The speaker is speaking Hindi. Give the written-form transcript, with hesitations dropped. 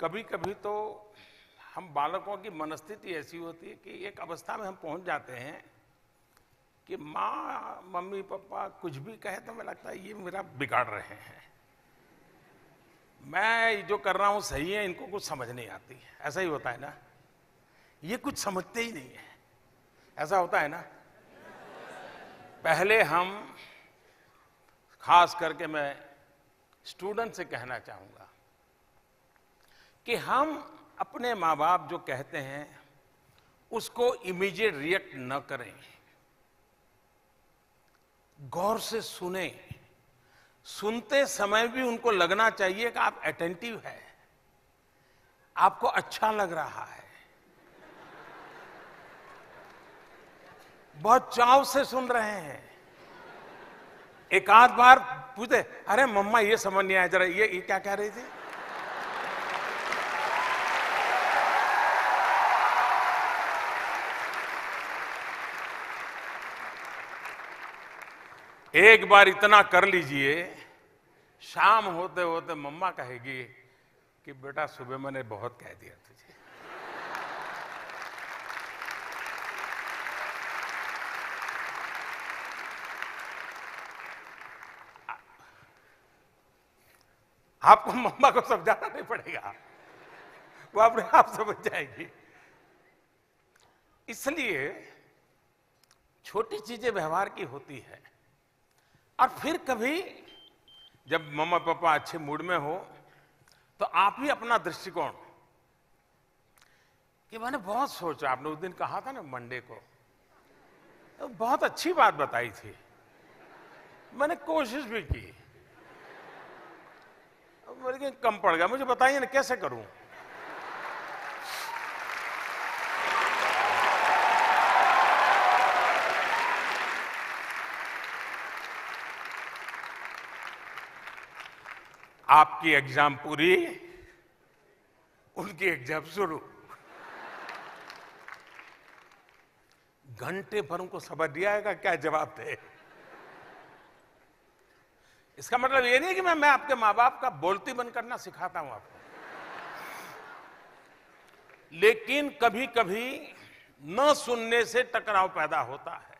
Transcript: कभी कभी तो हम बालकों की मनस्थिति ऐसी होती है कि एक अवस्था में हम पहुंच जाते हैं कि माँ मम्मी पापा कुछ भी कहे तो हमें लगता है ये मेरा बिगाड़ रहे हैं, मैं जो कर रहा हूँ सही है, इनको कुछ समझ नहीं आती। ऐसा ही होता है ना, ये कुछ समझते ही नहीं है, ऐसा होता है ना। पहले हम, खास करके मैं स्टूडेंट से कहना चाहूँगा कि हम अपने माँ बाप जो कहते हैं उसको इमीडिएट रिएक्ट न करें, गौर से सुने। सुनते समय भी उनको लगना चाहिए कि आप अटेंटिव हैं, आपको अच्छा लग रहा है, बहुत चाव से सुन रहे हैं। एक आध बार पूछे, अरे मम्मा ये समझ नहीं आया, जरा ये क्या कह रही थी। एक बार इतना कर लीजिए, शाम होते होते मम्मा कहेगी कि बेटा सुबह मैंने बहुत कह दिया तुझे। आपको मम्मा को समझाना नहीं पड़ेगा, वो अपने आप समझ जाएगी। इसलिए छोटी चीजें व्यवहार की होती है। और फिर कभी जब मम्मा पापा अच्छे मूड में हो तो आप ही अपना दृष्टिकोण, कि मैंने बहुत सोचा, आपने उस दिन कहा था ना मंडे को, तो बहुत अच्छी बात बताई थी, मैंने कोशिश भी की लेकिन कम पड़ गया, मुझे बताइए ना कैसे करूं। आपकी एग्जाम पूरी, उनकी एग्जाम शुरू, घंटे भर उनको समझ नहीं आएगा क्या जवाब दे। इसका मतलब ये नहीं कि मैं आपके माँ बाप का बोलती बंद करना सिखाता हूं आपको, लेकिन कभी कभी न सुनने से टकराव पैदा होता है।